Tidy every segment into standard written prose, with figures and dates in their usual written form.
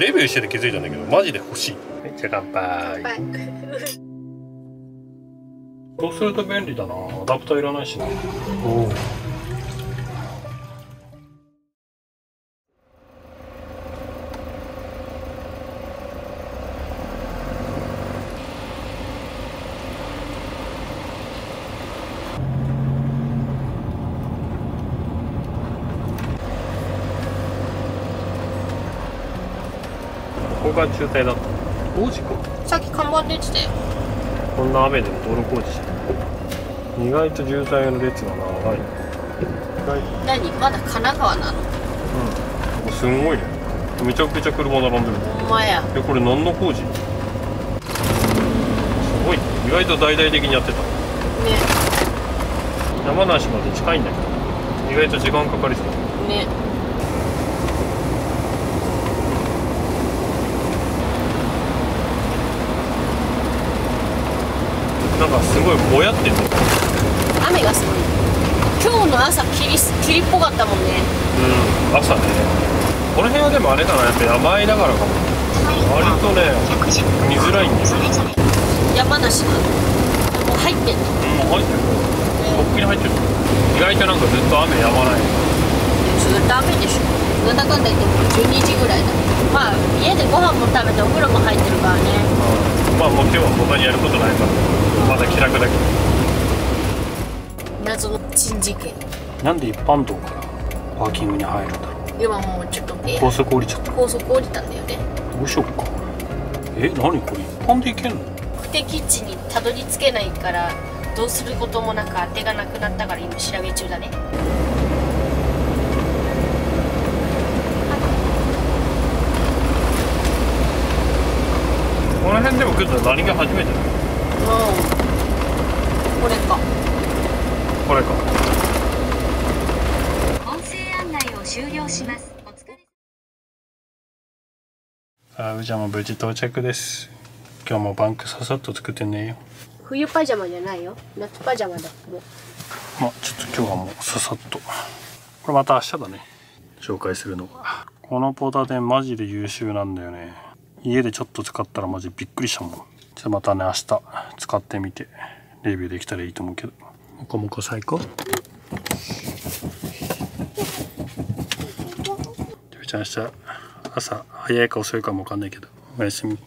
レビューしてて気づいたんだけどマジで欲しい。じゃあ乾杯。そうすると便利だな、アダプターいらないしな。おお。ここが渋滞だった。工事か。さっき看板出てたよ。こんな雨でも道路工事してる。意外と渋滞の列が長い。何？まだ神奈川なの？うん。ここすんごいね。めちゃくちゃ車並んでる。ほんまや。え、これ何の工事？すごい。意外と大々的にやってた。ね。山梨まで近いんだけど、意外と時間かかりそう。ね。なんかすごいぼやってる。雨がすごい。今日の朝霧っぽかったもんね。うん、朝ね。この辺はでもあれだな、やっぱ山あいだからかも。割とね見づらいんだよ。山梨なの。もう入ってんの。もう入ってる。とっくに入ってる。意外となんかずっと雨やまない。ずっと雨でしょ。なんだかんだ言っても12時ぐらいだ。まあ家でご飯も食べてお風呂も入ってるからね。まあもう今日はそんなにやることないから。まだ気楽だけど。謎の珍事件。なんで一般道からパーキングに入るんだろう。今もうちょっと高速降りちゃった。高速降りたんだよね。どうしよっか。え、何これ、一般で行けんの？目的地にたどり着けないからどうすることもなく当てがなくなったから今調べ中だね。この辺でも来るの何が初めてだ。うん、これかこれか。音声案内を終了します。お疲れ。さあ、うーちゃんも無事到着です。今日もバンクささっと作ってね。冬パジャマじゃないよ、夏パジャマだ。もうまあちょっと今日はもうささっと、これまた明日だね、紹介するのが。このポーターテンマジで優秀なんだよね。家でちょっと使ったらマジびっくりしたもん。ちょっとまたね、明日使ってみてレビューできたらいいと思うけど。もこもこ最高。りょうちゃん明日朝早いか遅いかも分かんないけどおやすみ。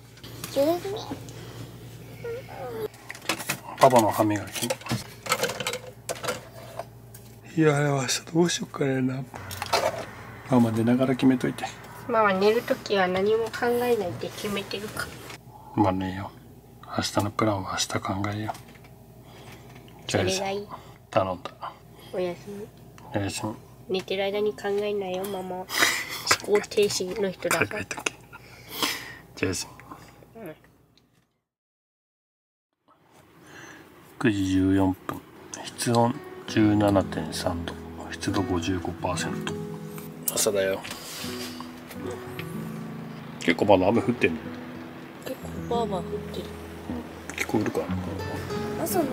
パパの歯磨き。いやあれは明日どうしようかな。ママ寝ながら決めといて。ママ寝るときは何も考えないって決めてるか。まあねえよ。明日のプランは明日考えよう。じゃあ頼んだ。おやすみ。おやすみ。寝てる間に考えないよ、ママ。思考停止の人だから。じゃあおやすみ。9時14分。室温 17.3 度。湿度 55%。朝だよ。結構まだ雨降ってんの。結構バーバー降ってる。聞こえるかな。朝なの？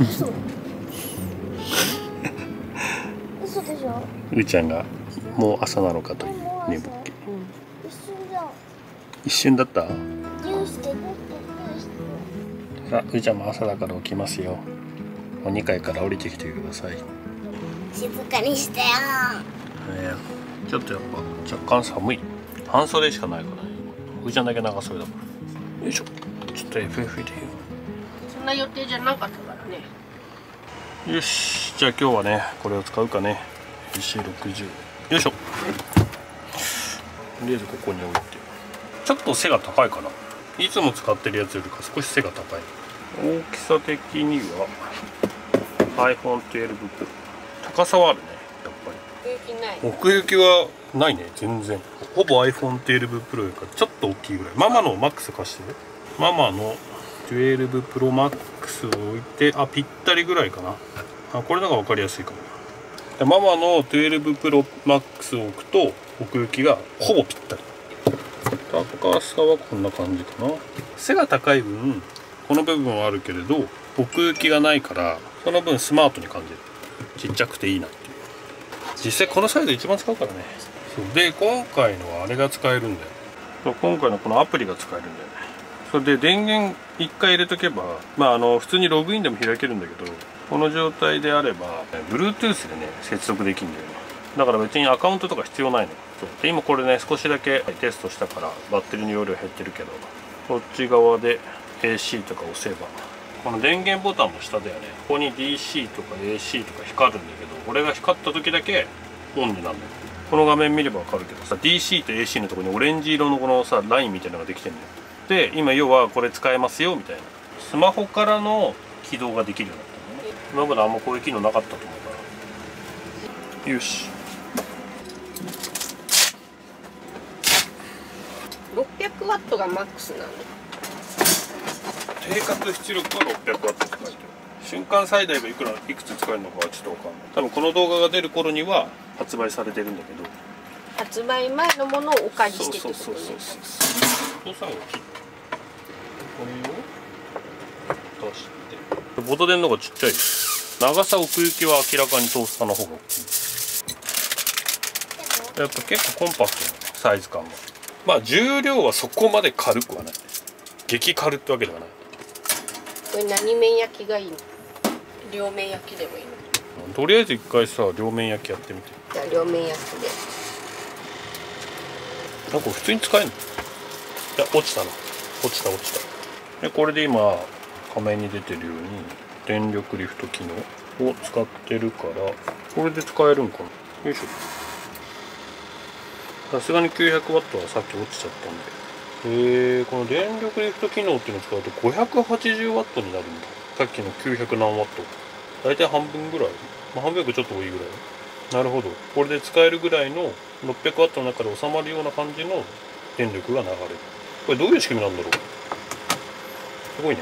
嘘。嘘でしょ？うーちゃんがもう朝なのかという寝ぼっけ。一瞬だ。一瞬だった。さあ、うーちゃんも朝だから起きますよ。もう2階から降りてきてください。静かにしてよ。ちょっとやっぱ若干寒い。半袖しかないからね。うーちゃんだけ長袖だから。よいしょ。ちょっと FF で。そんな予定じゃなかったからね。よし。じゃあ今日はね、これを使うかね。AC60。よいしょ。とりあえずここに置いて。ちょっと背が高いかな。いつも使ってるやつよりか少し背が高い。大きさ的には iPhone12 Pro。高さはあるね。やっぱり。奥行きはないね、全然。ほぼ iPhone12 Pro よりかちょっと大きいぐらい。ママの MAX 貸してる。ママの12 Pro Max を置いて、あ、ぴったりぐらいかな。あ、これの方が分かりやすいかも。でママの12 Pro Max を置くと奥行きがほぼぴったり。高さはこんな感じかな。背が高い分この部分はあるけれど奥行きがないから、その分スマートに感じる。ちっちゃくていいなっていう。実際このサイズ一番使うからね。で今回のあれが使えるんだよ。今回のこのアプリが使えるんだよね。それで電源1回入れとけば、普通にログインでも開けるんだけど、この状態であれば Bluetooth でね接続できるんだよね。だから別にアカウントとか必要ないの。そうで今これね少しだけテストしたからバッテリーの容量減ってるけど、こっち側で AC とか押せば、この電源ボタンも下だよね。ここに DC とか AC とか光るんだけど、これが光った時だけオンになるんだよ。この画面見れば分かるけどさ、 DC と AC のところにオレンジ色のこのさラインみたいなのができてるんだよ。で今要はこれ使えますよみたいな、スマホからの起動ができるようになったね。今まであんまこういう機能なかったと思うから、よし。600W がマックスなの。定格出力は600Wって書いてある。瞬間最大がいくつ使えるのかはちょっと分かんない。多分この動画が出る頃には発売されてるんだけど、発売前のものをお借りしてってことね。そうそうそうそう。お父さんを切ってこれを通してボトデンの方がちっちゃいです。長さ奥行きは明らかにトースターの方が大きい。やっぱ結構コンパクトなサイズ感が、まあ重量はそこまで軽くはない。激軽ってわけではない。これ何面焼きがいいの？両面焼きでもいいの？とりあえず一回さ両面焼きやってみて。じゃあ両面焼きで。なんか普通に使えんの？いや落ちたな。落ちた。でこれで今画面に出てるように電力リフト機能を使ってるから、これで使えるんかな。よいしょ。さすがに900ワットはさっき落ちちゃったんで。この電力リフト機能っていうのを使うと580Wになるんだ。さっきの900何ワット。大体半分ぐらい。まあ、半分よりちょっと多いぐらい。なるほど。これで使えるぐらいの600Wの中で収まるような感じの電力が流れる。これどういう仕組みなんだろう。すごいね。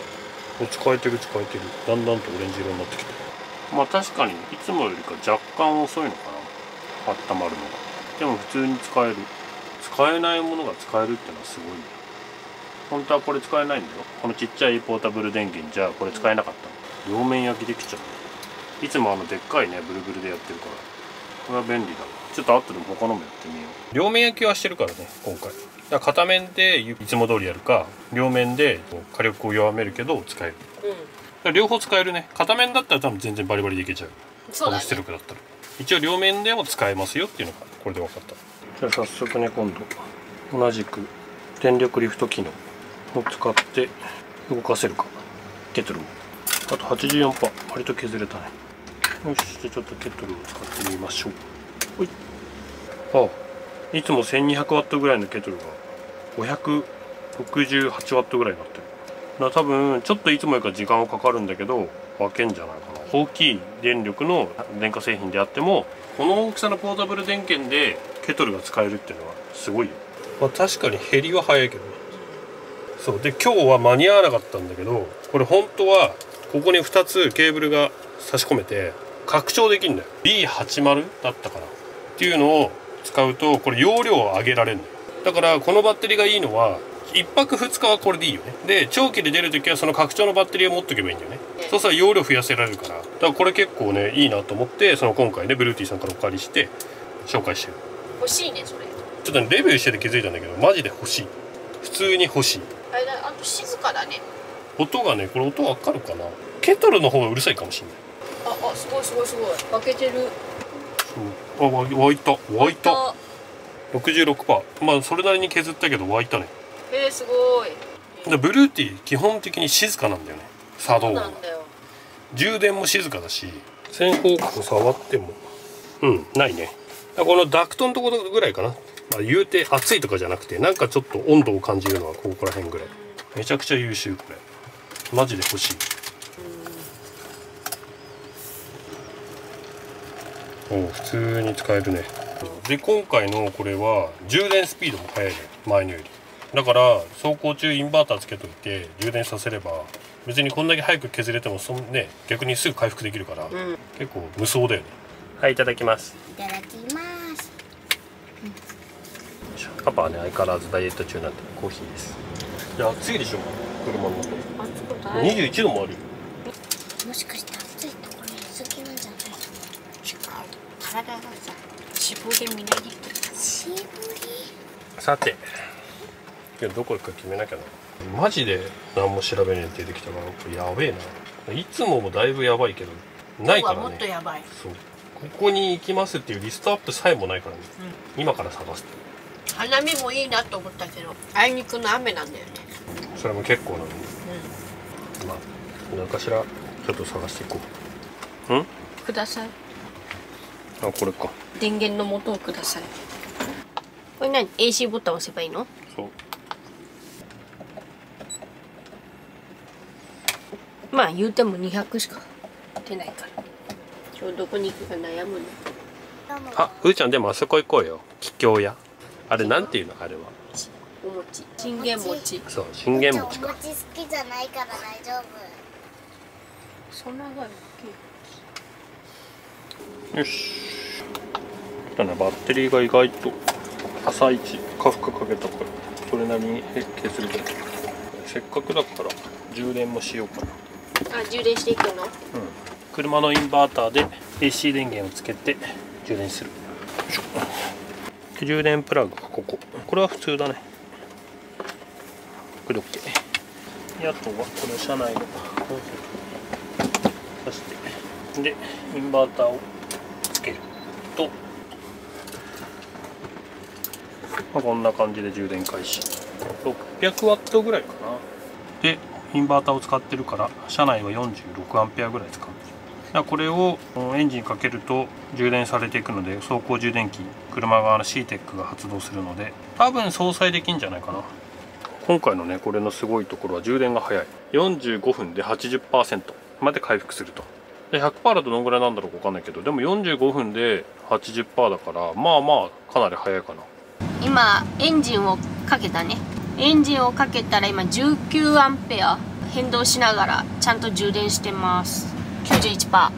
使えてる。だんだんとオレンジ色になってきてる。まあ確かにいつもよりか若干遅いのかな。温まるのが。でも普通に使える。使えないものが使えるってのはすごいね。本当はこれ使えないんだよ。このちっちゃいポータブル電源じゃこれ使えなかったの。両面焼きできちゃう。いつもでっかいねブルブルでやってるから、これは便利だわ。ちょっと後で他のもやってみよう。両面焼きはしてるからね今回。だから片面でいつも通りやるか、両面で火力を弱めるけど使える、うん、両方使えるね。片面だったら多分全然バリバリでいけちゃう。そうだね、出力だったら一応両面でも使えますよっていうのがこれで分かった。じゃあ早速ね、今度同じく電力リフト機能を使って動かせるか。ケトルをあと 84%、 割と削れたね。よし、じゃあちょっとケトルを使ってみましょう。ほい。あ、いつも 1200W ぐらいのケトルが 568W ぐらいになってる。だ多分ちょっといつもよりか時間はかかるんだけど分けんじゃないかな。大きい電力の電化製品であってもこの大きさのポータブル電源でケトルが使えるっていうのはすごいよ。まあ確かに減りは早いけどね。そうで今日は間に合わなかったんだけど、これ本当はここに2つケーブルが差し込めて拡張できるんだよ。 B80 だったかなっていうのを使うとこれ容量を上げられるんだよ。だからこのバッテリーがいいのは1泊2日はこれでいいよね。で長期で出る時はその拡張のバッテリーを持っとけばいいんだよね。そうしたら容量増やせられるから。だからこれ結構ねいいなと思って、その今回ねブルーティーさんからお借りして紹介してる。欲しいねそれ。ちょっと、ね、レビューしてて気づいたんだけどマジで欲しい。普通に欲しい。あれだ、あと静かだね音がね。これ音わかるかな。ケトルの方がうるさいかもしれない。あ、すごい沸けてる。あ、沸いた。66%。まあそれなりに削ったけど沸いたね。すごい。ブルーティー基本的に静かなんだよね。作動なんだよ。充電も静かだし、線方向触ってもないね。このダクトのところぐらいかな、まあ、言うて熱いとかじゃなくて、なんかちょっと温度を感じるのはここら辺ぐらい。めちゃくちゃ優秀。これマジで欲しい。お、普通に使えるね。で今回のこれは充電スピードも速いね、前のより。だから走行中インバーターつけといて充電させれば別にこんだけ早く削れてもね、逆にすぐ回復できるから、うん、結構無双だよね。はい、いただきます。パパはね相変わらずダイエット中なんでコーヒーです。いや暑いでしょ車の中。21度もあるよ。もしかして暑いところに好きなんじゃないか。体がさ、脂肪で見ないでくる。脂肪。さて、今日どこ行くか決めなきゃな。マジで何も調べねえ出てきたから、これやべえな。いつももだいぶやばいけど、ないからね。もっとやばい。そう。ここに行きますっていうリストアップさえもないからね。うん、今から探す。花見もいいなと思ったけど、あいにくの雨なんだよね。それも結構なの。うん。まあ、何かしらちょっと探していこう。うん？ください。あ、これか。電源の元をください。これ何？ AC ボタン押せばいいの？そう。まあ言うても200しか出ないから。今日どこに行くか悩むね。あ、うーちゃんでもあそこ行こうよ。桔梗屋。あれなんていうのあれは。お餅。信玄餅。そう、信玄餅か。お餅好きじゃないから大丈夫。そんながいい。よし。だね、バッテリーが意外と朝一カフカかけたからそれなりに消するけど。せっかくだから充電もしようかな。あ、充電していくの？うん。車のインバーターで AC 電源をつけて充電する。よいしょ。充電プラグがここ。これは普通だね。これで OK。あとはこの車内の挿してでインバーターをつけると、まあ、こんな感じで充電開始。600ワットぐらいかな。でインバーターを使ってるから車内は46アンペアぐらい使う。これをエンジンかけると充電されていくので、走行充電器車側の CTEC が発動するので多分搭載できるんじゃないかな。今回のねこれのすごいところは充電が早い。45分で 80% まで回復すると。で 100% だとどのぐらいなんだろうか分かんないけど、でも45分で 80% だからまあまあかなり早いかな。今エンジンをかけたね。エンジンをかけたら今19アンペア変動しながらちゃんと充電してます。91%。こ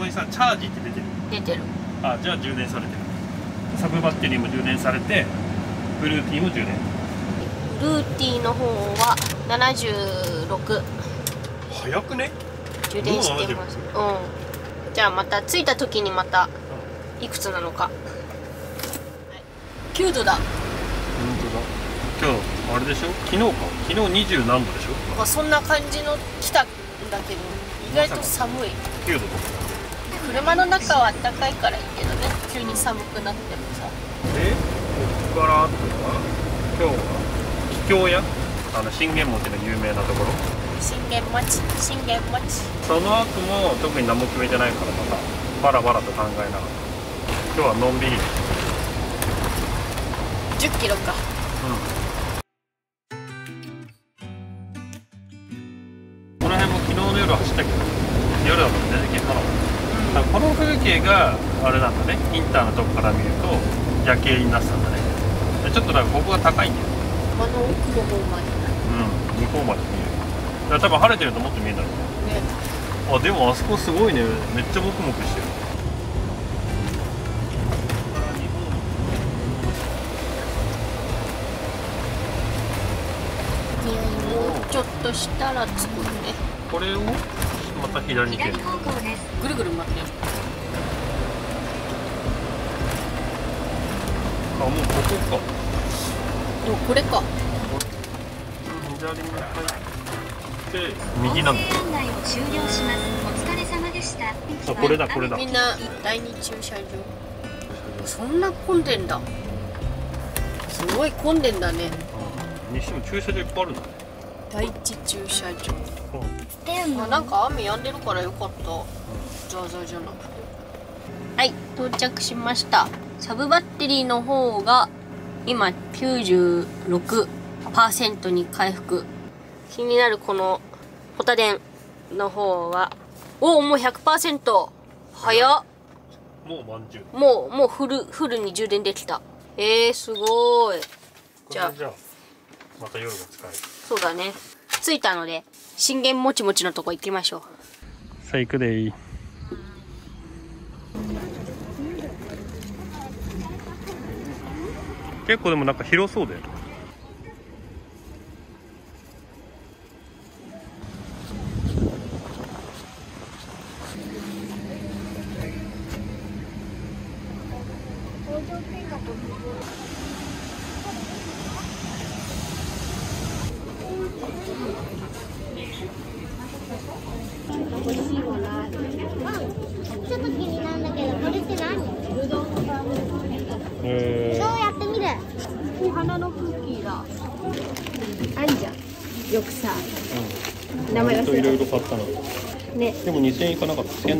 こにさチャージって出てる。出てる。あ、じゃあ充電されてる。サブバッテリーも充電されて、ブルーティーも充電。ブルーティーの方は76。早くね。充電してます。うん。じゃあまた着いた時にまたいくつなのか。9度だ。本当だ。今日あれでしょ？昨日か。昨日20何度でしょ？まあそんな感じの来たんだけど。意外と寒い。9度とか。車の中は暖かいからいいけどね。急に寒くなってもさ。ここからあとは今日は桔梗屋、信玄餅の有名なところ。信玄餅。その後も特に何も決めてないからまたバラバラと考えながら。今日はのんびり。10キロか。うん。夜だと全然消えたの。だからこの風景があれなんだね。インターのとこから見ると夜景になってたんだね。ちょっとだからここが高いんだよ。あの奥の方まで。うん、向こうまで見える。多分晴れてるともっと見えたのね。あ、でもあそこすごいね。めっちゃモクモクしてる。もうちょっとしたら着くね。これをまた左に行ける。ぐるぐる回ってる。あ、もうここか。でもこれか。左に入って右なんだ。あ、これだこれだ。みんな第二駐車場。そんな混んでんだ。すごい混んでんだね。にしても駐車場いっぱいあるんだね。第一駐車場。あ、なんか雨止んでるからよかった。ザーザーじゃなくて。はい、到着しました。サブバッテリーの方が今 96% に回復。気になるこのホタ電の方は、おお、もう 100%。早っ。もう満充。もうフルに充電できた。すごーい。じゃあまた夜が使える。そうだね。着いたので信玄もちもちのとこ行きましょう。さあ行くでいい。結構でもなんか広そうだよ。ちょっと気になるんだけど、これって何？そうやってみる。お花のクッキーだ。ありじゃん。よくさ。名前忘れた。いろいろ買ったの。ね。でも2000円いかなかった。1700円。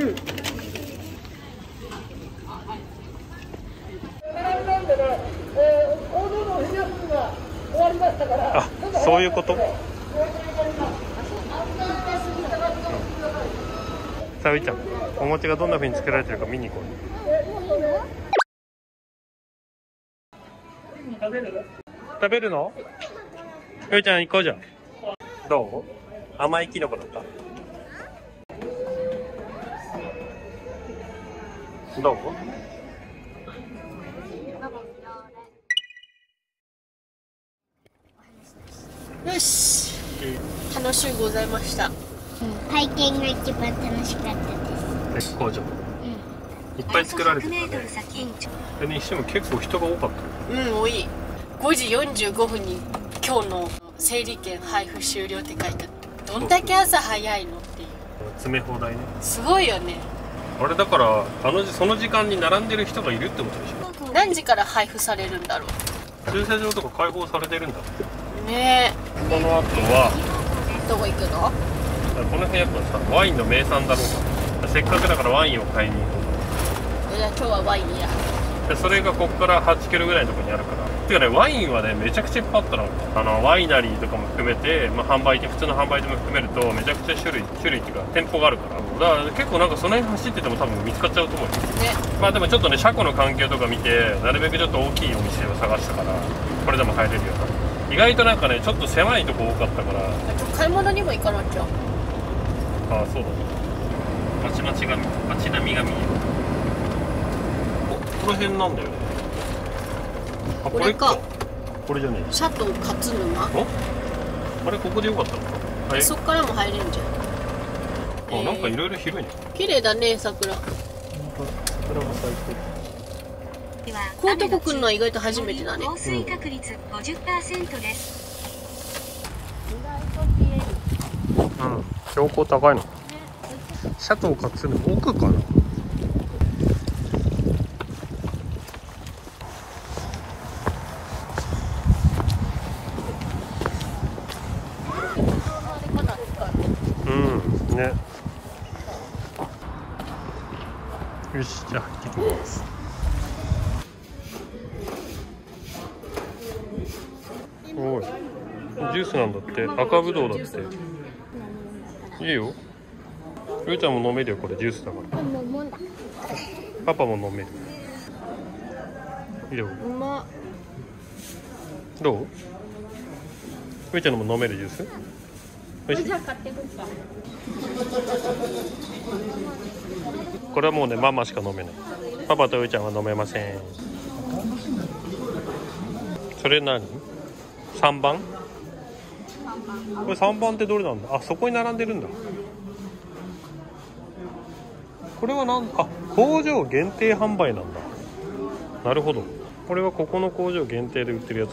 うん。あ、そういうこと。さゆちゃん、お餅がどんな風に作られてるか見に行こう。食べるの？ゆいちゃん行こうじゃん。どう？甘いキノコだった。どう？よし、楽しゅうございました。体験が一番楽しかったです。工場。いっぱい作られてたね。でね、しても結構人が多かった。うん、多い。5時45分に今日の整理券配布終了って書いてあった。どんだけ朝早いのっていう。詰め放題ね。すごいよね。あれだからその時間に並んでる人がいるってことでしょ。何時から配布されるんだろう。駐車場とか開放されてるんだ。ねえ。この後はどこ行くの？この辺やっぱさ、ワインの名産だろうか。せっかくだからワインを買いに行こう。いや、今日はワインや。それがここから8キロぐらいのところにあるから。てかね、ワインはね、めちゃくちゃいっぱいあったの。ワイナリーとかも含めて、まあ、販売店、普通の販売店も含めると、めちゃくちゃ種類っていうか、店舗があるから。だから結構なんかその辺走ってても多分見つかっちゃうと思うよ。ね。まあでもちょっとね、車庫の環境とか見て、なるべくちょっと大きいお店を探したから、これでも入れるような。意外となんかね、ちょっと狭いとこ多かったから。買い物にも行かなきゃ。ああ、そうだね。街並みが見える。この辺なんだよね。あ、これか。これじゃねえ。佐藤勝沼。あれ、ここでよかったのか。はい。そっからも入れんじゃん。あ、なんかいろいろ広いね。綺麗だね、桜。桜が最高。では、こうとこ来るのは意外と初めてだね。降水確率50%です。意外と綺麗。うん、標高高いの。シャトーかつの奥かな。うん、ね。よし、じゃあ入ってきます。おい、ジュースなんだって、赤ぶどうだって。いいよ。ゆうちゃんも飲めるよ、これジュースだから。パパも飲める。いいよ。うまっ。どう？ゆうちゃんのも飲めるジュース？おいしい。これはもうね、ママしか飲めない。パパとゆうちゃんは飲めません。それ何？3番？これ3番ってどれなんだ。あ、そこに並んでるんだ。これはなんあ、工場限定販売なんだ。なるほど。これはここの工場限定で売ってるやつ。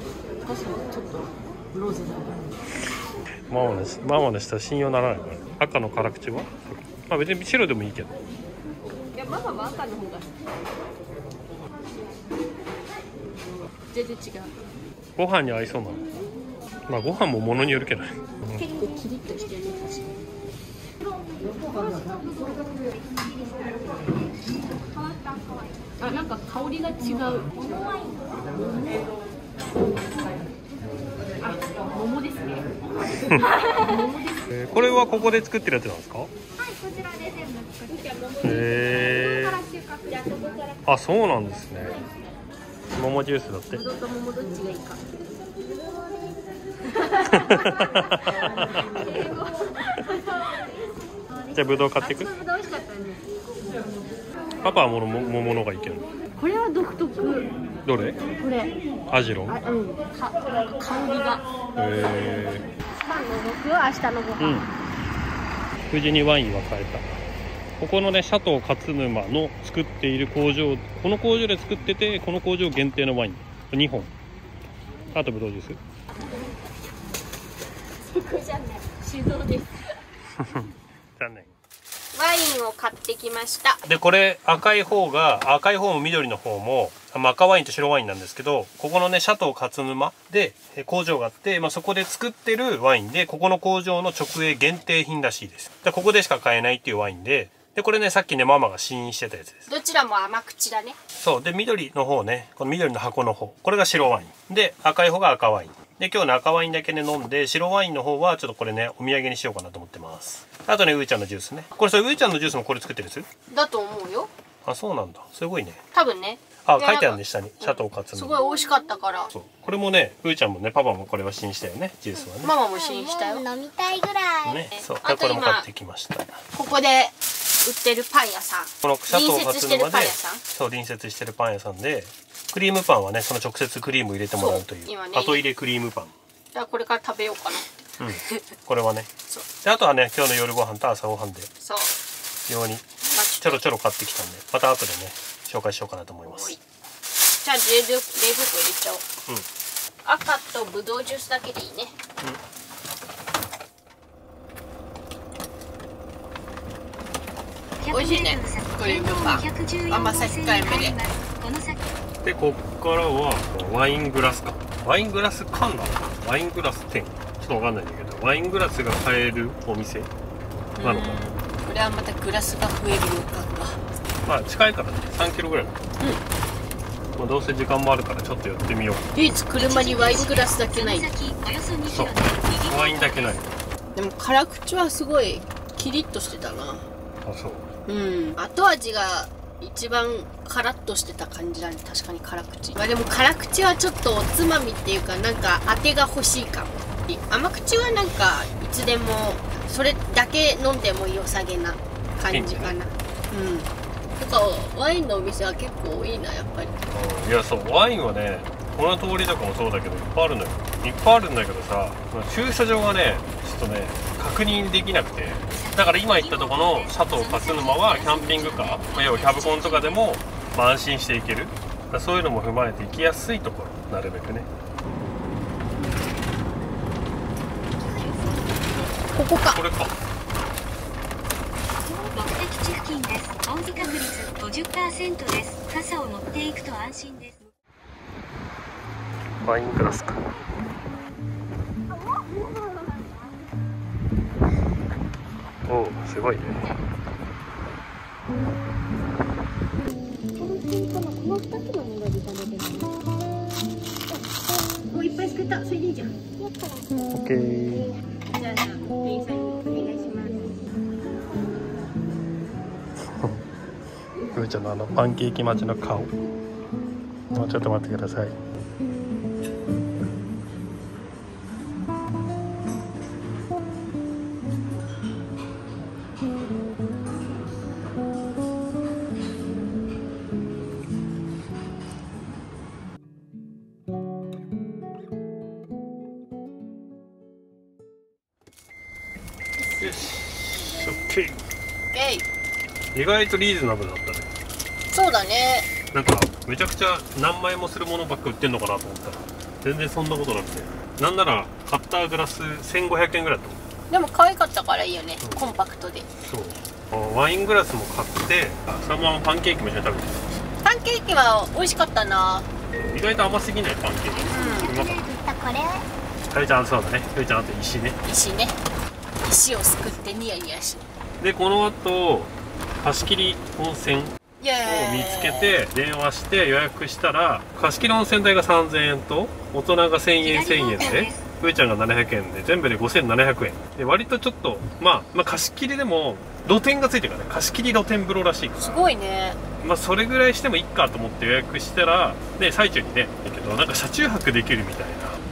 ママのママの下信用ならないから。赤の辛口は、まあ、別に白でもいいけど。いや、ママは赤の方が全然違う。ご飯に合いそうなの。まあご飯も物によるけど。結構キリッとしてるね。あ、なんか香りが違う。あ、桃ですね。これはここで作ってるやつなんですか？はい、こちらで全部作ってます。へえ。あ、そうなんですね。桃ジュースだって。ぶどうと桃どっちがいいか。じゃあぶどう買ってく。パパはもの桃のがいける。これは独特。どれ？これ。アジロ。うん。香りが。へえ。パンの僕は明日のご飯。無事にワインは買えた。ここのね佐藤勝沼の作っている工場、この工場で作ってて、この工場限定のワイン2本、あとぶどうジュース。そこじゃない、手動です。残念。ワインを買ってきました。でこれ赤い方も緑の方も、赤ワインと白ワインなんですけど、ここのね佐藤勝沼で工場があって、そこで作ってるワインで、ここの工場の直営限定品らしいです。でここでしか買えないっていうワインで、これねさっきねママが試飲してたやつです。どちらも甘口だね。そうで、緑の方ね、この緑の箱の方、これが白ワインで、赤い方が赤ワインで、今日の赤ワインだけね飲んで、白ワインの方はちょっとこれねお土産にしようかなと思ってます。あとね、うーちゃんのジュースね。これ、それうーちゃんのジュースもこれ作ってるんですだと思うよ。あ、そうなんだ、すごいね、多分ね。あ、書いてあるね、下に佐藤勝、すごい美味しかったから。そう、これもね、うーちゃんもね、パパもこれは試飲したよね、ジュースはね。ママも試飲したよ、飲みたいぐらいね。そう、だからこれも買ってきました。ここで売ってるパン屋さん、この佐藤勝沼で、そう、隣接してるパン屋さんで、クリームパンはね、その直接クリーム入れてもらうという、後入れクリームパン。じゃあこれから食べようかな。うん、これはね。で、あとはね、今日の夜ご飯と朝ご飯で用にちょろちょろ買ってきたんで、また後でね紹介しようかなと思います。じゃあ冷蔵庫入れちゃおう。赤とぶどうジュースだけでいいね。美味しいね、クリームパン、甘さ控えめで。で、こっからはワイングラス缶、ワイングラス缶なのかな、ワイングラス店、ちょっとわかんないんだけど、ワイングラスが買えるお店なのかな。これはまたグラスが増える予感が。まあ近いからね、3キロぐらい。まあどうせ時間もあるから、ちょっと寄ってみよう。唯一車にワイングラスだけない。そう、ワインだけない。でも辛口はすごいキリッとしてたな。あ、そう。後味が一番カラッとしてた感じだね。確かに辛口、でも辛口はちょっとおつまみっていうか、なんか当てが欲しいかも。甘口はなんかいつでもそれだけ飲んでも良さげな感じかな。とかワインのお店は結構いいな、やっぱり。いや、そう、ワインはね、この通りとかもそうだけど、いっぱいあるのよ。いっぱいあるんだけどさ、駐車場がねちょっとね確認できなくて、だから今言ったとこの佐藤勝沼はキャンピングカー、要はキャブコンとかでも安心して行ける、そういうのも踏まえて行きやすいところ、なるべくね。ここか、これか。目的地付近です。温度確率 50% です。傘を持っていくと安心です。ワイングラスか。おー、すごいね。もういっぱい作った、それでいいじゃん。オッケー。じゃあ店員さんにお願いします。うーちゃんのあのパンケーキ待ちの顔。もうちょっと待ってください。よし、OK。意外とリーズナブルだったね。そうだね。なんかめちゃくちゃ何枚もするものばっか売ってんのかなと思ったら、全然そんなことなくて、なんなら買ったグラス1500円ぐらいだった。でも可愛かったからいいよね、コンパクトで。そう、ワイングラスも買って、そのままパンケーキも一緒に食べて。パンケーキは美味しかったな。意外と甘すぎないパンケーキ、うまかった。これかゆちゃん、そうだね、かゆちゃん、あと石ね、石ね、石をすくってニヤニヤし。でこの後貸切温泉を見つけて、電話して予約したら、貸切温泉代が 3,000 円と大人が 1,000 円1,000 円で、ふーちゃんが700円で、全部で 5,700 円で、割とちょっとまあ貸切でも露天がついてるからね、貸切露天風呂らしいから、すごいね。それぐらいしてもいいかと思って予約したら、で最中にねだけど、なんか車中泊できるみたい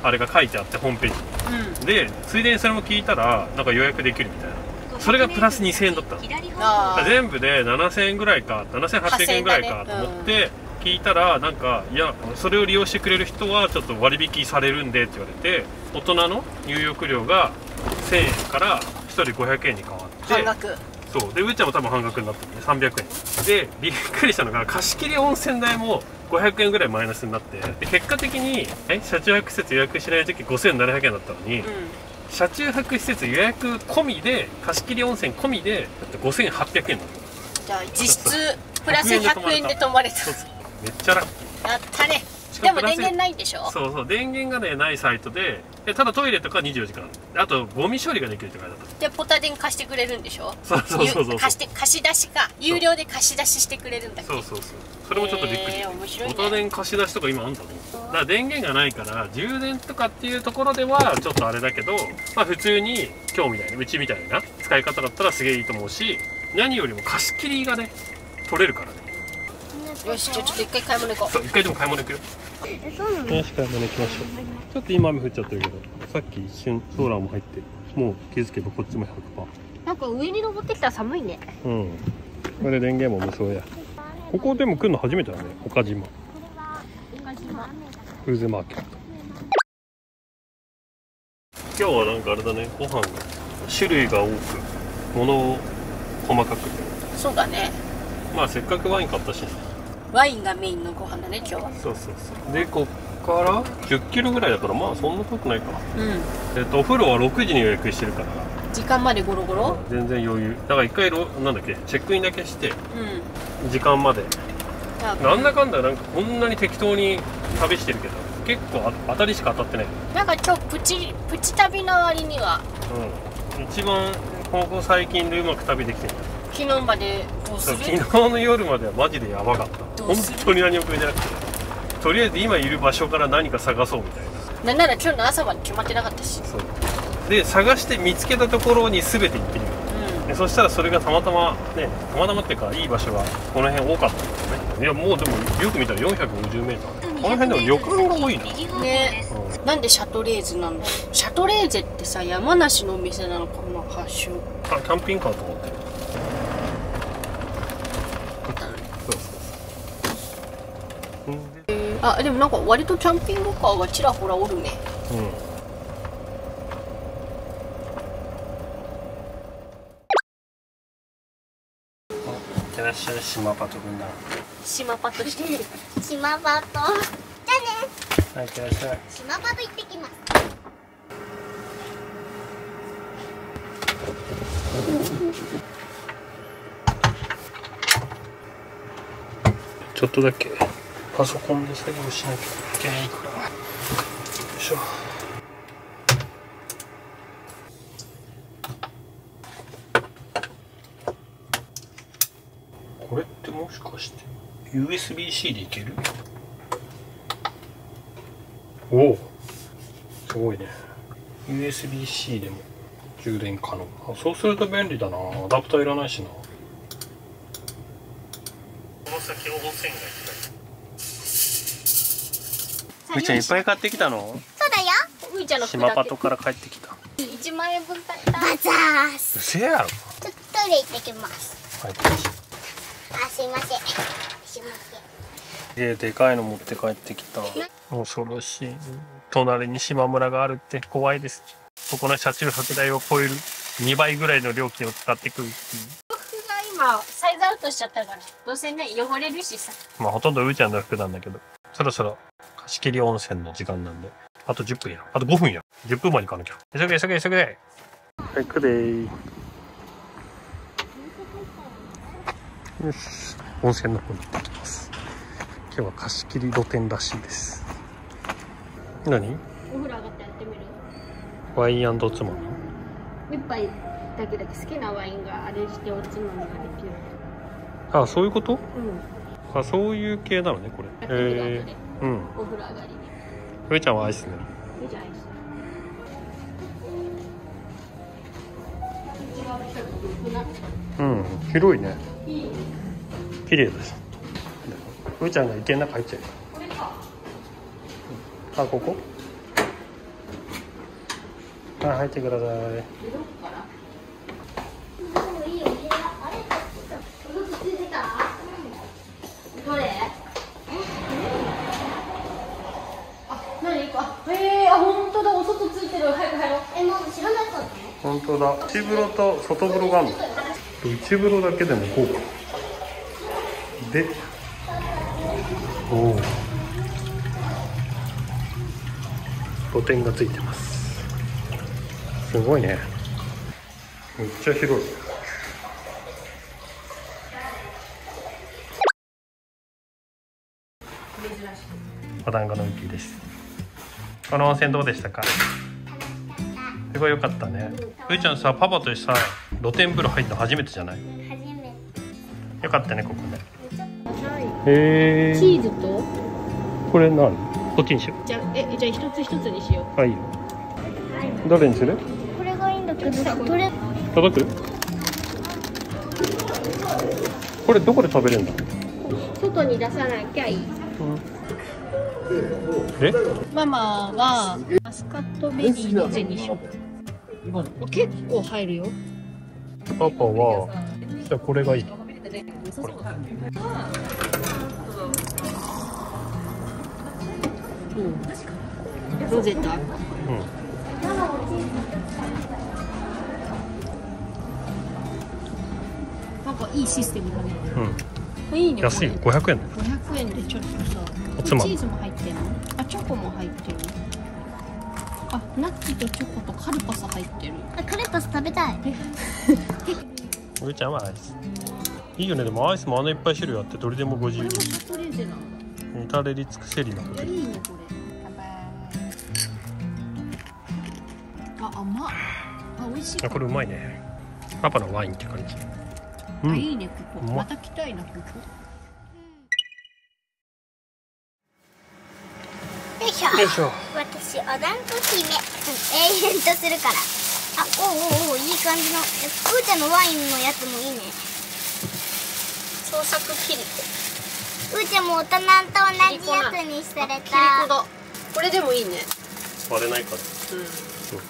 なあれが書いてあって、ホームページ、でついでにそれも聞いたら、なんか予約できるみたいな。それがプラス 2,000 円だったの。全部で 7,000 円ぐらいか 7,800 円ぐらいかと思って聞いたら、なんかいや、それを利用してくれる人はちょっと割引されるんでって言われて、大人の入浴料が 1,000 円から1人500円に変わって、そうで、うーちゃんも多分半額になったんで300円で、びっくりしたのが貸し切り温泉代も500円ぐらいマイナスになって、で結果的に車中泊施設予約しない時5700円だったのに、うん、車中泊施設予約込みで貸し切り温泉込みで5800円だった。じゃあ実質プラス100円で泊まれた。めっちゃ楽やったね。でも電源ないんでしょ。そうそう、電源がねないサイトで、ただトイレとか24時間あとゴミ処理ができるって書いてあった。でポタ電貸してくれるんでしょ。そうそうそうそう、貸し出しか有料で貸し出ししてくれるんだっけ。そうそうそう、それもちょっとびっくり、面白いね。ポタ電貸し出しとか今あんだと思う。だから電源がないから充電とかっていうところではちょっとあれだけど、まあ普通に今日みたいなうちみたいな使い方だったらすげえいいと思うし、何よりも貸し切りがね取れるからね。よし、じゃあちょっと一回買い物行こう。そう、一回でも買い物行くよ。よし、買い物行きましょう。ちょっと今雨降っちゃってるけど、さっき一瞬ソーラーも入ってる。もう気づけばこっちも 100%。なんか上に登ってきたら寒いね。うん。これで電源も無双や。ここでも来るの初めてだね、岡島。岡島。フーズマーケット。今日はなんかあれだね、ご飯が種類が多く、物を細かく。そうだね。まあせっかくワイン買ったし。ワインがメインのご飯だね今日は。そうそうそう。でこっから10キロぐらいだから、まあそんな遠くないかな。うん。お風呂は6時に予約してるから。時間までゴロゴロ？全然余裕。だから一回なんだっけチェックインだけして。うん。時間まで。なんだかんだなんかこんなに適当に旅してるけど、結構当たりしか当たってない。なんか今日プチ旅の割には。うん。一番ここ最近でうまく旅できてる。昨日までどうする？昨日の夜まではマジでやばかった。本当に何も食えてなくて、とりあえず今いる場所から何か探そうみたいな。なんなら今日の朝まで決まってなかったし。そう。で探して見つけたところに全て行ってみる。うん、そしたらそれがたまたまね、たまたまっていうかいい場所がこの辺多かったんですね。いやもうでもよく見たら450m。この辺でも旅館が多いな。ね。うん、なんでシャトレーゼなんだ。シャトレーゼってさ山梨のお店なのかな発祥。あ、キャンピングカーと思って。あ、でもなんか割とキャンピングカーがちらほらおるね。うん。いってらっしゃい、島パトくんだ。島パトしてる。島パト。じゃあね。はい、いってらっしゃい。島パト行ってきます。ちょっとだけ。パソコンで作業しなきゃいけないから、よいしょ。これってもしかして USB-C でいける？おお、すごいね。 USB-C でも充電可能。あ、そうすると便利だな。アダプターいらないしな。この先温泉街うーちゃんいっぱい買ってきたの？そうだよ。うーちゃんの島パトから帰ってきた。1万円分買った。バザース。うせやろ。ちょっとトイレ行ってきます。はい。あ、すいません。すいません。でかいの持って帰ってきた。恐ろしい。隣に島村があるって怖いです。ここの車中泊代を超える2倍ぐらいの料金を使ってくる。僕が今サイズアウトしちゃったから、どうせね汚れるしさ。まあほとんどうーちゃんの服なんだけど、そろそろ。貸し切り温泉の時間なんで、あと10分や、あと5分や、10分前に行かなきゃ。急げ急げ急げ。はい、くでー。よし、温泉の方に行ってきます。今日は貸し切り露天らしいです。何？お風呂上がってやってみる？ワイン&おつまみ。一杯だけだけ好きなワインがあれしておつまみができる。あ、そういうこと？うん。あ、そういう系なのねこれ。うん、お風呂上がりに。ふえちゃんはアイスね。ふえちゃんアイス。うん、広いね。綺麗です。ふえちゃんが池の中入っちゃう。これか。あ、ここ。はい、入ってください。どれ？あ、本当だ、お外ついてる。早く入ろう。え、なんか知らないかもね。本当だ。内風呂と外風呂があるの。内風呂だけでもこうかで、おお露天がついてます。すごいね、めっちゃ広い。お団子のウッキーです。この温泉どうでしたか？すごい良かったね。ういちゃんさ、パパとさ露天風呂入ったの初めてじゃない？初めて。よかったね、ここね。へえ。チーズとこれ何？こっちにしよう。じゃあ一つ一つにしよう。はいよ。どれにする？これがいいんだけど、どれ叩く？これどこで食べれるんだ？外に出さなきゃいい。え？ママはマスカットベリーのゼリーにしよう。結構入るよ。パパはじゃあこれがいい。これ。ロゼタ。パパいいシステムだね。いいね。安いよ、500円。500円でちょっとさ。おつまみ。チーズも入ってる。あ、チョコも入ってる。あ、ナッツとチョコとカルパス入ってる。あ、カルパス食べたい。おるちゃんはアイス。いいよね、でもアイスもあのいっぱい種類あってどれでも50円。至れり尽くせりなこと。いいねこれ。あ、甘っ。あ、美味しい。これうまいね。パパのワインって感じ。あ、いいねここ。また来たいなここ。よいしょ。よいしょ。私お団子姫永遠とするから。あ、おおお、いい感じの。ふーちゃんのワインのやつもいいね。創作キリコ。ふーちゃんも大人と同じやつにされた。これでもいいね。割れないから。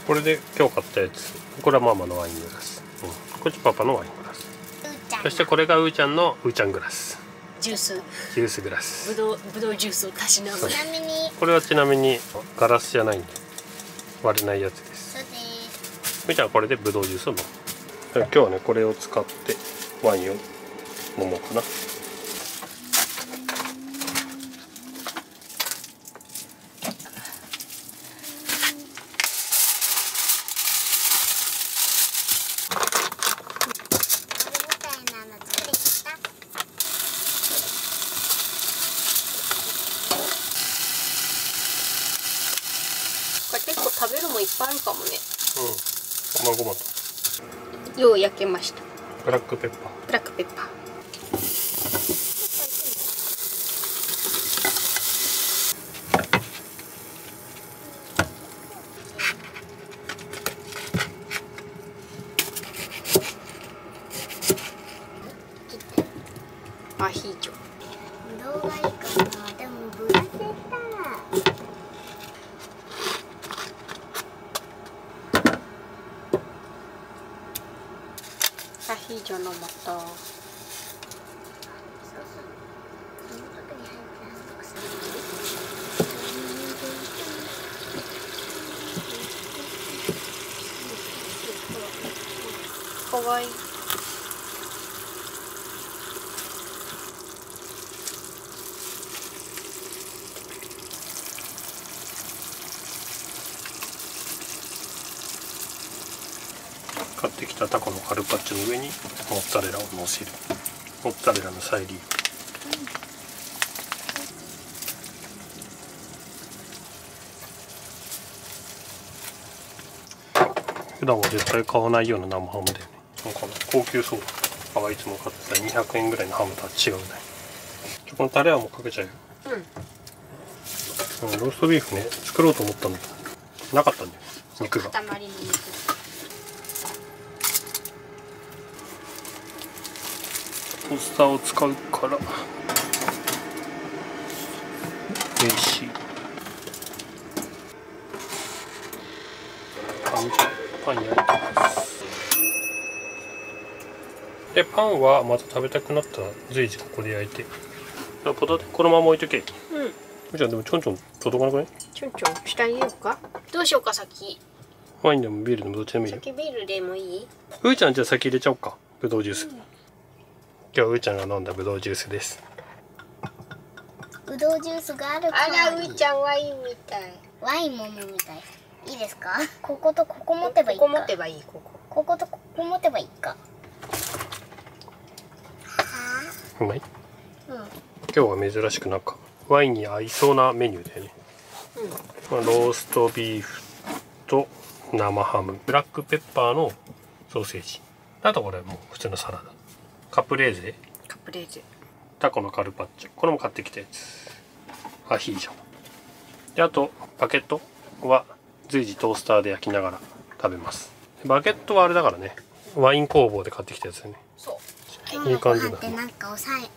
これで今日買ったやつ。これはママのワイングラス。こっちパパのワイングラス。そしてこれがうーちゃんのうーちゃんグラス。ジュース。ジュースグラス。ぶどうジュースをたしなむ。ちなみに。これはちなみにガラスじゃないんで割れないやつです。そうです。うーちゃんはこれでぶどうジュースを飲む。今日はねこれを使ってワインを飲もうかな。食べるもいっぱいあるかもね。うん。ごまごまと。よう焼けました。ブラックペッパー。ブラックペッパー。アヒージョ。どうがいいかな。でもぶらせたら。アヒージョの素。かわいい。買ってきたタコのカルパッチョの上にモッツァレラをのせる。モッツァレラの再利用。普段は絶対買わないような生ハムだよね。なんか高級そうだ。あ、いつも買ってた200円ぐらいのハムとは違うね。このタレはもうかけちゃうよ。ローストビーフね、作ろうと思ったんだけどなかったんだよ、肉が。トースターを使うから美味しい。パン焼いてます。で、パンはまた食べたくなったら随時ここで焼いて、ポタテこのまま置いとけ。うん。じゃあでもちょんちょん届かなくない？ちょんちょん下に入れようか。どうしようか、先ワインでもビールでもどっちでもいいよ。先ビールでもいい？うーちゃんじゃあ先入れちゃおうか。ぶどうジュース。今日うーちゃんが飲んだぶどうジュースです。ぶどうジュースがあるから。あら、うーちゃんワインみたい。ワインも飲みたい。いいですか。こことここ持てばいいか。ここ持てばいい。こことここ持てばいいか。うまい。うん。今日は珍しくなんかワインに合いそうなメニューだよね。うん。まあ、ローストビーフと生ハム、ブラックペッパーのソーセージ。あとこれもう普通のサラダ。カプレーゼ。カプレーゼ。タコのカルパッチョ。これも買ってきたやつ。アヒージョ。であとバケットは。随時トースターで焼きながら食べます。バケットはあれだからね、ワイン工房で買ってきたやつだよね。そう、いい感じだね。なんかおしゃれ、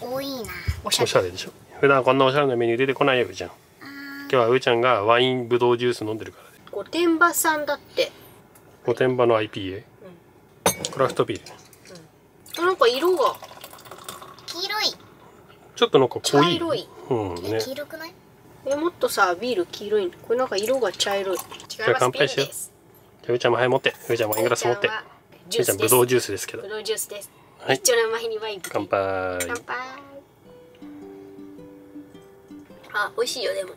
多いな。おしゃれでしょ。普段こんなおしゃれなメニュー出てこないよ、うーちゃん。今日はうーちゃんがワインぶどうジュース飲んでるからね。御殿場さんだって。御殿場の IPA、うん、クラフトビール、うん、なんか色が黄色い。ちょっとなんか濃い、うんね、黄色くない？え、もっとさ、ビール黄色い。これなんか色が茶色い。じゃあ乾杯しよう。じゃあうーちゃんも早持って。うーちゃんもワイングラス持って。うーちゃんぶどうジュースですけど。ぶどうジュースです。はい、一丁の前にワイン。乾杯。乾杯。あ、美味しいよでも。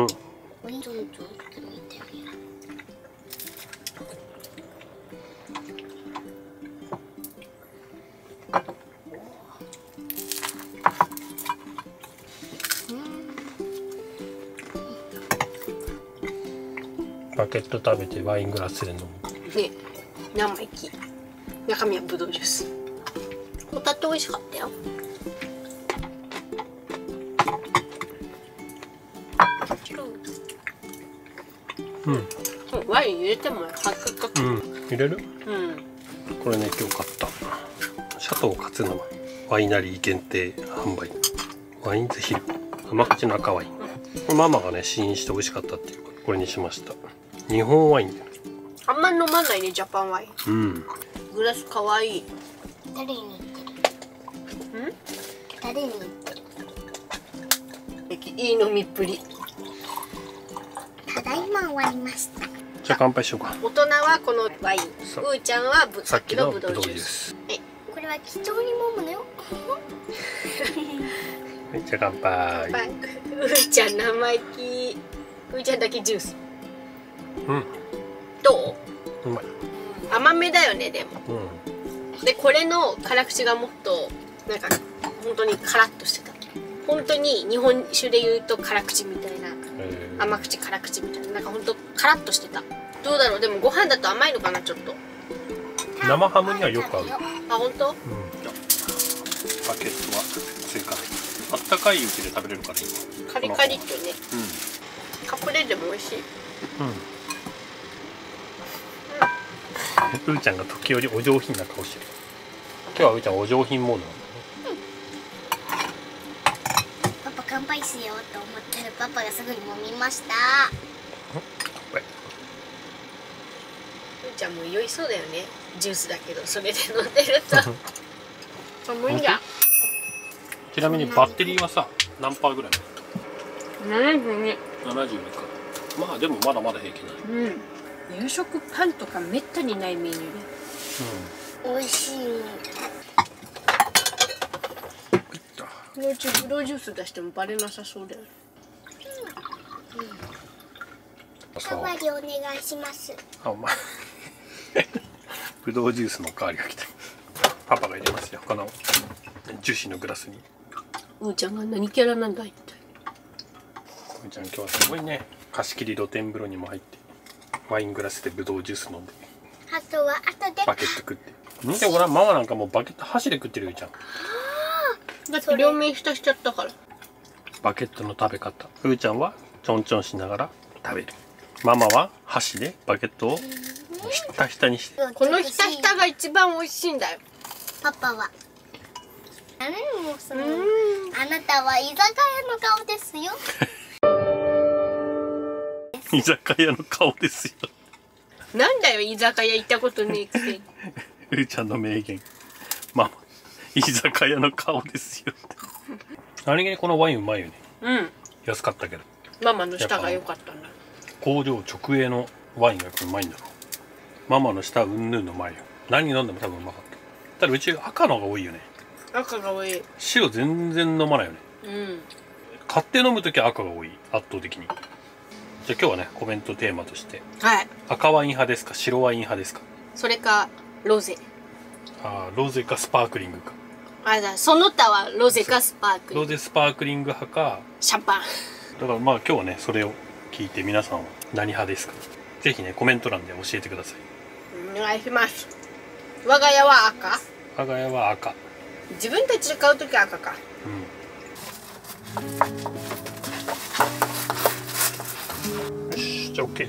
うん。バケット食べてワイングラスで飲むね。生意気。中身はぶどうジュース。ホタテ美味しかったよ。うん。ワイン入れてもハッカク。うん。入れる？うん。これね、今日買ったシャトー勝沼ワイナリー限定販売ワインズヒル甘口の赤ワイン。うん、ママがね試飲して美味しかったっていうからこれにしました。日本ワイン。あんま飲まないね、ジャパンワイン。うん。グラス可愛い。誰に言ってる？ん？誰に言ってる？いい飲みっぷり。ただいま終わりました。じゃあ乾杯しようか。大人はこのワイン。うーちゃんはさっきのぶどうジュース。え、これは貴重に飲むのよ。はい、じゃあ乾杯。乾杯。うーちゃん生意気。うーちゃんだけジュース。うん、どう？うまい。甘めだよねでも、うん、でこれの辛口がもっとなんか本当にカラッとしてた。本当に日本酒で言うと辛口みたいな、甘口辛口みたいな、なんか本当カラッとしてた。どうだろうでもご飯だと甘いのかなちょっと。生ハムにはよく合う。あ、本当？うん。バケットは追加で。あったかいうちで食べれるからいいわ。カリカリっとね。うん、カプレーゼも美味しい。うん。うーちゃんが時折お上品な顔してる。今日はうーちゃんお上品モードなんだね、うん、パパ乾杯しようと思ったらパパがすぐに揉みました。乾杯。うーちゃんも酔いそうだよね。ジュースだけどそれで飲んでると無理だ。ちなみにバッテリーはさ何パーぐらい？72。72か。まあでもまだまだ平気だね。うん。夕食パンとかめったにないメニューね。うん、美味しい。ブドウジュース出してもバレなさそうだよ。代わりお願いします。あ、お前。ブドウジュースの代わりが来た。パパが入れますよ。このジューシーのグラスに。うーちゃんが何キャラなんだ一体。うーちゃん今日はすごいね。貸し切り露天風呂にも入って。ワイングラスでブドウジュース飲んで、あとは後でバケット食って。見てごらん、ママなんかもうバケット箸で食ってるよちゃん。だって両面浸しちゃったから。バケットの食べ方、うーちゃんはちょんちょんしながら食べる。ママは箸でバケットをひたひたにして、このひたひたが一番美味しいんだよ。パパはあれもその、あなたは居酒屋の顔ですよ。居酒屋の顔ですよ。なんだよ居酒屋行ったことねえくせに。うーちゃんの名言。ママ、居酒屋の顔ですよ。何気にこのワインうまいよね。うん。安かったけど。ママの舌が良かったんだ。工場直営のワインがうまいんだろう。ママの舌うんぬんの前よ。何飲んでも多分うまかった。ただうち赤のが多いよね。赤が多い。白全然飲まないよね。うん。買って飲むときは赤が多い、圧倒的に。じゃあ今日はね、コメントテーマとして、はい、赤ワイン派ですか白ワイン派ですか、それかロゼ。ああ、ロゼかスパークリングか。あら、その他はロゼかスパークリング。ロゼスパークリング派かシャンパン。だからまあ今日はね、それを聞いて皆さんは何派ですか、ぜひねコメント欄で教えてください。お願いします。我が家は赤。我が家は赤。自分たちで買うときは赤か。うん。よし、じゃあ OK。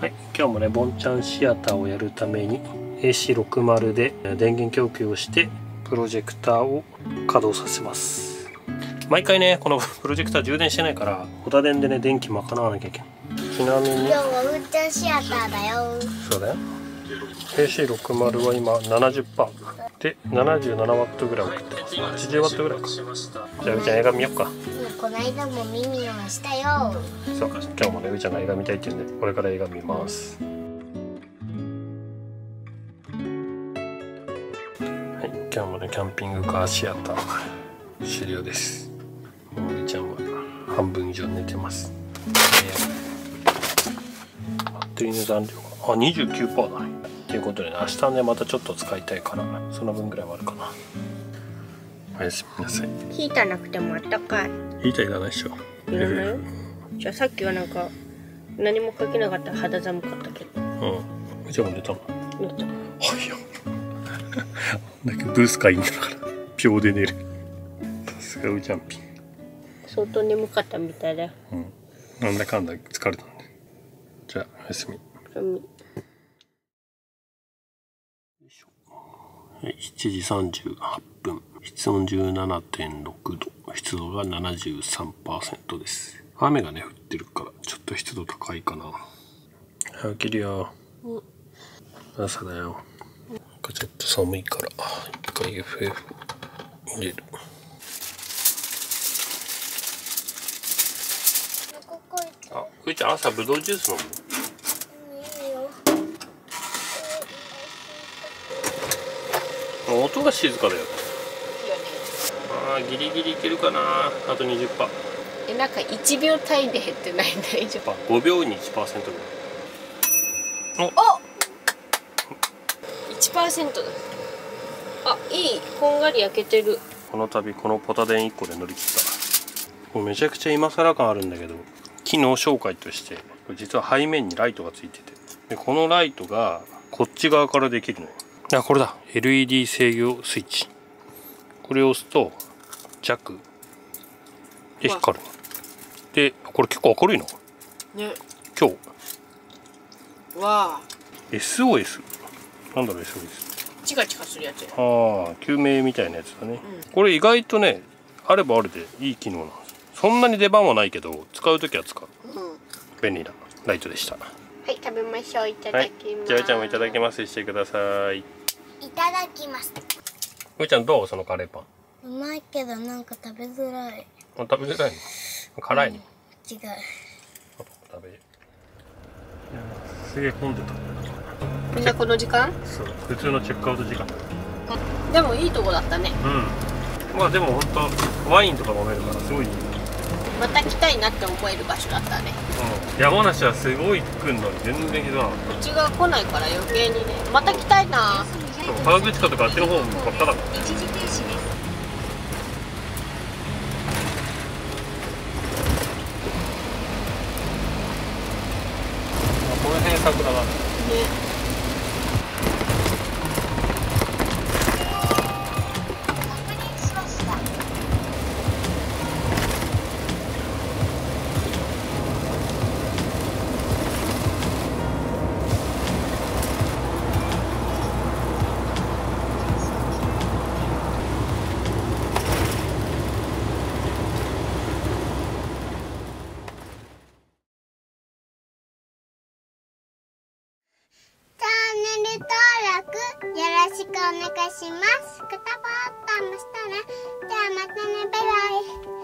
はい、今日もねボンちゃんシアターをやるために AC60 で電源供給をしてプロジェクターを稼働させます。毎回ねこのプロジェクター充電してないからホタ電でね電気賄わなきゃいけない。ちなみに今日はボンちゃんシアターだよ。そうだよ。 AC60 は今 70% で 77W ぐらい送ってます。 80W ぐらいか。じゃあうちゃん映画見よっか。この間も見にましたよ。そう、今日もねうちゃんが映画見たいって言うんでこれから映画見ます。今日もねキャンピングカーシアター終了です。もううちゃんは半分以上寝てます。バッテリーの残量が 29% だね。ということでね明日ねまたちょっと使いたいからその分ぐらいはあるかな。おやすみなさい。ヒーターなくてもあったかい。ヒーターいらないでしょ。いらないよ。じゃあさっきはなんか何もかけなかったら肌寒かったけど。うん、うちゃんも寝たの。寝た。はいよ。だけどブース買いに行ったから秒で寝る。さすがウジャンピン。相当眠かったみたいだよ。うん、なんだかんだ疲れたんで。じゃあおやすみ。おやすみ。はい、7時38分。室温 17.6度、湿度が 73% です。雨がね降ってるからちょっと湿度高いかな。早起きるよ、うん、朝だよ。ちょっと寒いから一回 FF 入れる。あ、ふーちゃん朝ぶどうジュース飲む。音が静かだよ。あー、ギリギリいけるかな。あと 20%。 え、なんか1秒単位で減ってないんだ。5秒に 1% ぐらい。おっ、1% だ。あ、いい、こんがり焼けてる。この度このポタ電1個で乗り切った。もうめちゃくちゃ今更感あるんだけど、機能紹介として実は背面にライトがついてて、でこのライトがこっち側からできるのよ。あ、これだ。 LED 制御スイッチ、これを押すと弱で光る。でこれ結構明るいなね、今日わあ。 SOS、なんだろう、SOS。チカチカするやつ。ああ、救命みたいなやつだね、うん、これ意外とねあればあるでいい機能なんです。そんなに出番はないけど使うときは使う、うん、便利なライトでした。はい、食べましょう。いただきます、はい、じゃあうーちゃんもいただきますしてください。いただきます。うーちゃんどう、そのカレーパン。うまいけどなんか食べづらい。食べづらいの、辛いの、うん、違う。食べる。いや、すげえ混んでた。みんなこの時間？そう、普通のチェックアウト時間。でもいいとこだったね。うん。まあでも本当ワインとか飲めるからすごいいい。また来たいなって思える場所だったね。うん。山梨はすごい来るのに全然来たな。うちが来ないから余計にね。また来たいな。川口湖とかあっちの方もばっかだもん。一時停止です。この辺桜だね。ね。お願いします。グッドボタンもしたね。ではまたね、バイバイ。